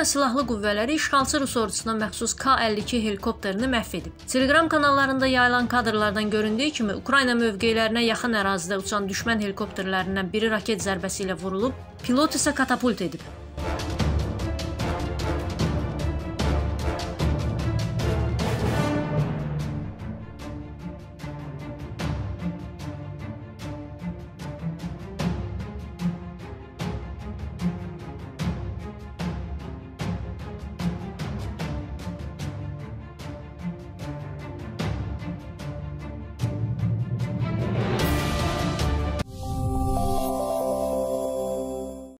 Ukrayna Silahlı Qüvvələri işğalçı resorçusuna məxsus Ka-52 helikopterini məhv edib. Telegram kanallarında yayılan kadrlardan göründüyü kimi Ukrayna mövqelərinə yaxın ərazidə uçan düşmən helikopterlərindən biri raket zərbəsi ilə vurulub, pilot isə katapult edib.